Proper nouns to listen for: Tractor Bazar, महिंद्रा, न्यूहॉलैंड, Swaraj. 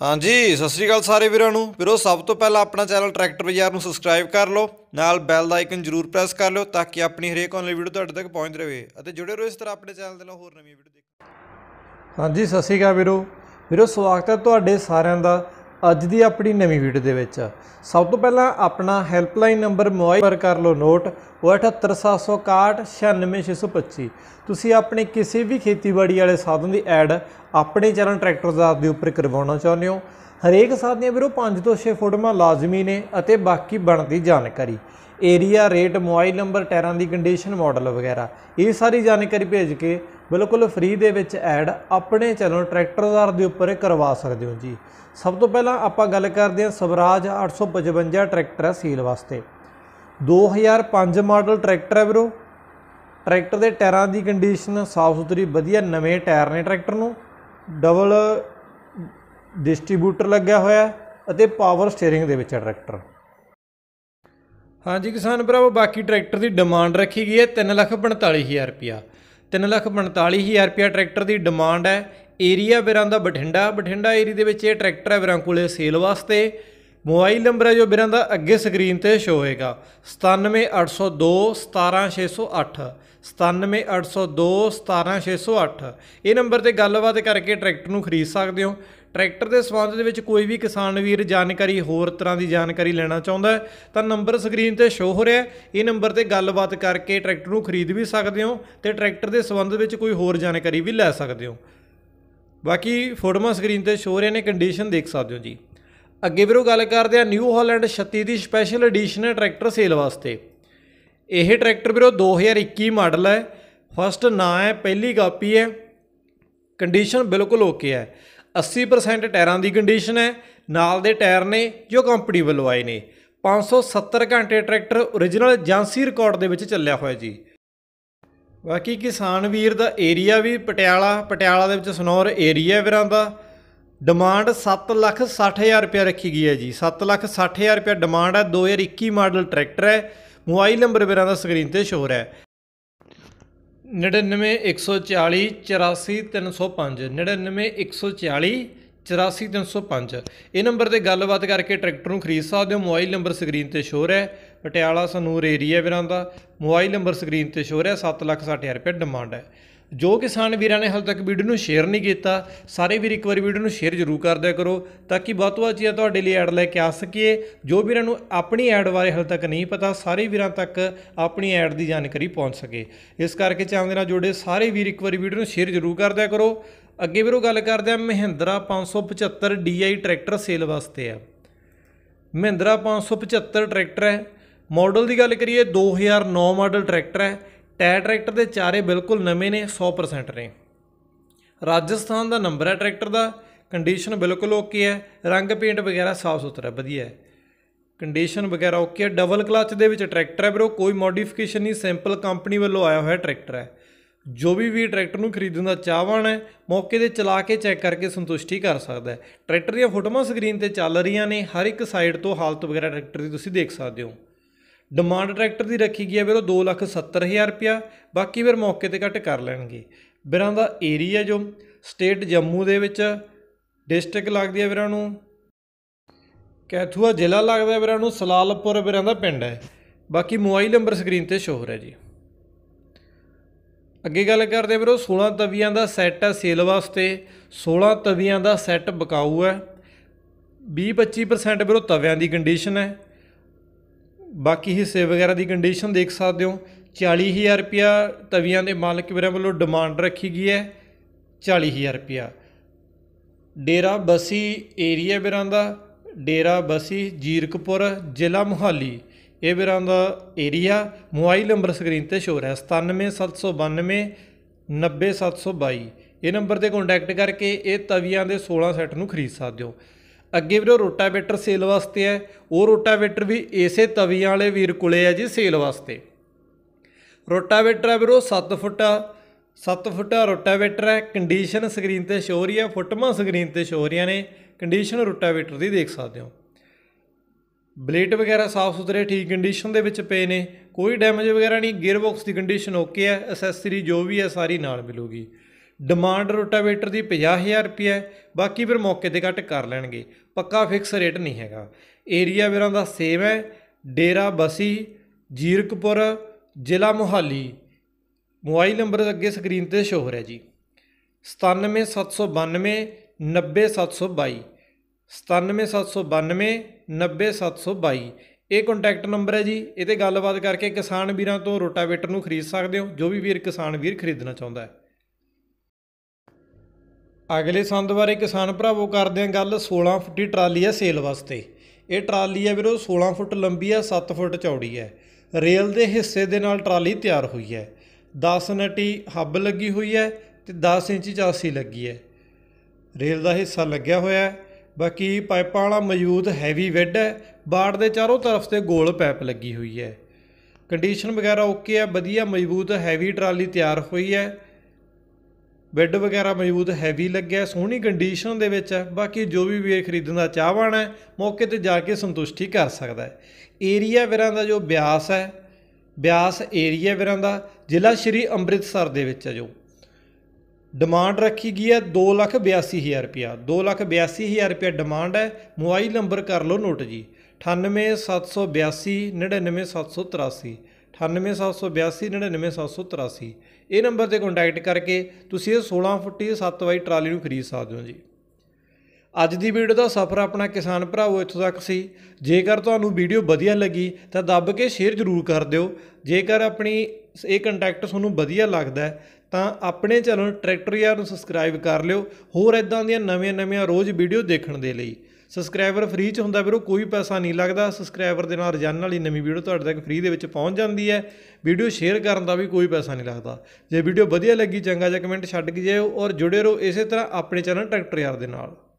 हाँ जी सत श्री अकाल सारे वीरों वीरों सब तो पहला अपना चैनल ट्रैक्टर बाजार में सबसक्राइब कर लो नाल बैल का आइकन जरूर प्रेस कर लो ताकि अपनी हरेक आने वाली वीडियो तुहाडे तक पहुँच रहे और जुड़े रहो इस तरह अपने चैनल दे नाल होर नवी वीडियो देख। हाँ जी सत श्री अकाल वीरों स्वागत है तुहाडे सारिआं दा अज की अपनी नवी वीडियो दे विच। सब तो पहला अपना हैल्पलाइन नंबर मोबाइल पर कर लो नोट वो 78 761 96 625। तुसीं अपने किसी भी खेतीबाड़ी वाले साधन की ऐड अपने चैनल ट्रैक्टर बाज़ार के उपर करवाना चाहते हो। हरेक साधन वीरों 5 तो 6 फोटोआं लाजमी ने अते बाकी बनती जानकारी एरिया रेट मोबाइल नंबर टायरां की कंडीशन मॉडल वगैरह ये सारी जानकारी भेज के बिल्कुल फ्री दे विच ऐड अपने चैनल ट्रैक्टर बाज़ार के उपर करवा सकते हो जी। सब तो पहला आपां गल करदे हां स्वराज 855 ट्रैक्टर है सील वास्ते 2005 मॉडल ट्रैक्टर है वीरों। ट्रैक्टर के टायरों की कंडीशन साफ सुथरी वधिया नवे टायर ने ट्रैक्टर नूं डबल डिस्ट्रीब्यूटर लग्या होया अते पावर स्टीयरिंग दे विच ट्रैक्टर। हाँ जी किसान भरावो बाकी ट्रैक्टर की डिमांड रखी गई है 3,45,000 रुपया 3,45,000 रुपया ट्रैक्टर की डिमांड है। एरिया वीरां दा बठिंडा एरिया के ट्रैक्टर है वीरां कोले सेल वास्ते। मोबाइल नंबर है जो वीरां दा अगे स्क्रीन पर शो होएगा 97 802 17 608 97 802 17 608। ये नंबर पर गलबात करके ट्रैक्टर को खरीद सकते हो। ट्रैक्टर के संबंध में कोई भी किसान वीर जानकारी होर तरह की जानकारी लेना चाहता है तो नंबर स्क्रीन पर शो हो रहा है ये नंबर पर गलबात करके ट्रैक्टर को खरीद भी सकते हो तो ट्रैक्टर के संबंध में कोई होर जानकारी भी लै सकते हो। बाकी फोटोआं स्क्रीन पर शो हो रहे ने कंडीशन देख सकते हो जी। अगे वीरों गल करते हैं न्यूहॉलैंड 36 की स्पैशल एडिशन ट्रैक्टर सेल वास्ते। यह ट्रैक्टर वीरों 2021 मॉडल है फर्स्ट ना है पहली कापी है कंडीशन बिल्कुल ओके है 80% टायरों की कंडीशन है नाल दे टायर ने जो कंपनी वालों आए ने 570 घंटे ट्रैक्टर ओरिजिनल एजेंसी रिकॉर्ड के चलिया हुआ जी। बाकी किसान वीर का एरिया भी पटियाला के सनौर एरिया वीरां दा डिमांड 7,60,000 रुपया रखी गई है जी 7,60,000 रुपया डिमांड है। 2021 मॉडल ट्रैक्टर है। मोबाइल नंबर वीरां दा स्क्रीन पर शो हो रहा है 99 140 84 305 99 140 84 305। ये नंबर पर गलबात करके ट्रैक्टर को खरीद सकते हो। मोबाइल नंबर स्क्रीन पर शो हो रहा है पटियाला सनूर एरिया वीरां दा। मोबाइल नंबर स्क्रीन पर शो हो रहा है 7,60,000 रुपया डिमांड है। जो किसान वीरां ने हाल तक वीडियो में शेयर नहीं किया सारे वीर एक बार वीडियो में शेयर जरूर कर दिया करो ताकि बहुत चीज़ें तुहाडे लिए ऐड लैके आ सकीए। जो वीरां नूं अपनी ऐड बारे हाल तक नहीं पता सारे वीरां तक अपनी ऐड की जानकारी पहुँच सके इस करके चैनल नाल जुड़े सारे वीर एक बार वीडियो में शेयर जरूर कर दिया करो। अगे वीरों गल करदे हां महिंद्रा 575 DI ट्रैक्टर सेल वास्ते है। महिंद्रा 575 ट्रैक्टर है। मॉडल की गल करिए 2009 मॉडल ट्रैक्टर है। टायर ट्रैक्टर के चारे बिल्कुल नवे ने 100% ने। राजस्थान का नंबर है ट्रैक्टर का। कंडीशन बिल्कुल ओके है। रंग पेंट वगैरह साफ सुथरा वधिया है। कंडीशन वगैरह ओके है। डबल क्लच के ट्रैक्टर है वीरों कोई मॉडिफिकेशन नहीं सिंपल कंपनी वालों आया हुआ ट्रैक्टर है। जो भी ट्रैक्टर को खरीदने का चाहवान है मौके पर चला के चैक करके संतुष्टि कर सकता है। ट्रैक्टर दी फोटोआं स्क्रीन पर चल रही ने हर एक साइड तो हालत वगैरह ट्रैक्टर की तुसीं देख सकते हो। डिमांड ट्रैक्टर की रखी गई है वीरों 2,70,000 रुपया बाकी फिर मौके पर घट कर लेंगे। वीरां दा एरिया जो स्टेट जम्मू दे विच डिस्ट्रिक्ट लगती है वीरां नूं कैथूआ जिला लगता है वीरां नूं सलालपुर वीरां दा पिंड है। बाकी मोबाइल नंबर स्क्रीन पर शो हो रहा है जी। अगे गल करते वीरों 16 तवियां का सैट है सेल वास्ते। 16 तवियां का सैट बिकाऊ है 20-25% वीरों तवियां की कंडीशन है। बाकी हिस्से वगैरह की कंडीशन देख सकते हो। 40,000 रुपया तवियां के मालिक वीरों वालों डिमांड रखी गई है 40,000 रुपया। डेरा बसी एरिया वीरां दा डेरा बसी जीरकपुर जिला मोहाली ये वीरां दा एरिया। मोबाइल नंबर स्क्रीन पर शो है 97 792 90 722। ये नंबर पर कॉन्टैक्ट करके ये तवियां के 16 सैट नूं खरीद सकते हो। अगे वीरों रोटावेटर सेल वास्ते है। वो रोटावेटर भी इस तवियां वाले वीर कोले है जी सेल वास्ते। रोटावेटर है वीरों 7 फुटा रोटावेटर है। कंडीशन स्क्रीन पर शो हो रही है फोटोआं स्क्रीन पर शो हो रही ने कंडीशन रोटावेटर की देख सकते हो। ब्लेड वगैरह साफ सुथरे ठीक कंडीशन के पे ने कोई डैमेज वगैरह नहीं। गियर बॉक्स की कंडीशन ओके है। असैसरी जो भी है सारी नाल मिलूगी। डिमांड रोटावेटर की 50,000 रुपया है, बाकी फिर मौके पर घट कर लेंगे, पक्का फिक्स रेट नहीं हैगा। एरिया वीरों का सेम है, डेरा बसी, जीरकपुर, जिला मोहाली। मोबाइल नंबर अगे स्क्रीन पर शो हो रहा जी, 97 792 90 722, 97 792 90 722 ਇਹ कॉन्टैक्ट नंबर है जी। ये गलबात करके किसान वीरों तो रोटावेटर को खरीद सकते हो, जो भी वीर किसान वीर खरीदना चाहता है। अगले संद बारे किसान भरावो करते हैं गल। 16 फुटी ट्राली है सेल वास्ते। ये ट्राली है वीरों 16 फुट लंबी है, 7 फुट चौड़ी है। रेल के हिस्से के नाल ट्राली तैयार हुई है। 10 नटी हब लगी हुई है तो 10 इंच चासी लगी है, रेल का हिस्सा लग्या होया। बाकी पाइपां वाला मौजूद हैवी वैड है। बाड़ के चारों तरफ से गोल पाइप लगी हुई है। कंडीशन वगैरह ओके है, वधिया मजबूत हैवी ट्राली तैयार हुई है। वैड वगैरह मजबूत हैवी लग्या, सोहनी कंडीशन दे विच है। बाकी जो भी वीर खरीदण दा चाहवान है मौके ते जाके संतुष्टि कर सकता है। एरिया वीरां दा जो ब्यास है, ब्यास एरिया वीरां दा जिला श्री अमृतसर दे विच है। जो डिमांड रखी गई है 2,82,000 रुपया, 2,82,000 रुपया डिमांड है। मोबाइल नंबर कर लो नोट जी, 98 782 99 783, 98 782 99 783। ये नंबर पर कॉन्टैक्ट करके तुसीं 16 फुटी 7 बाई ट्राली खरीद सकते हो जी। अज की वीडियो का सफर अपना किसान भरावो इत्थों तक सी। जेकर तुहानू वीडियो वधिया लगी तो दब के शेयर जरूर कर दिओ। जेकर अपनी ये कंटैक्ट तुहानू वधिया लगदा है तो अपने चैनल ट्रैक्टर बाज़ार नूं सबसक्राइब कर लिओ। होर इदां दियां नवीं नवीं रोज़ वीडियो देखण दे लई सबसक्राइबर फ्री च हुंदा वीरो, कोई पैसा नहीं लगता। सबसक्राइबर दे नाल रोज़ाना वाली नवीं वीडियो तुहाडे तक फ्री दे विच पहुंच जांदी है। वीडियो शेयर करन दा भी कोई पैसा नहीं लगता। जे वीडियो वधिया लगी चंगा जिहा कमेंट छड्ड के जाओ और जुड़े रहो इसे तरह अपने चैनल ट्रैक्टर बाज़ार दे नाल।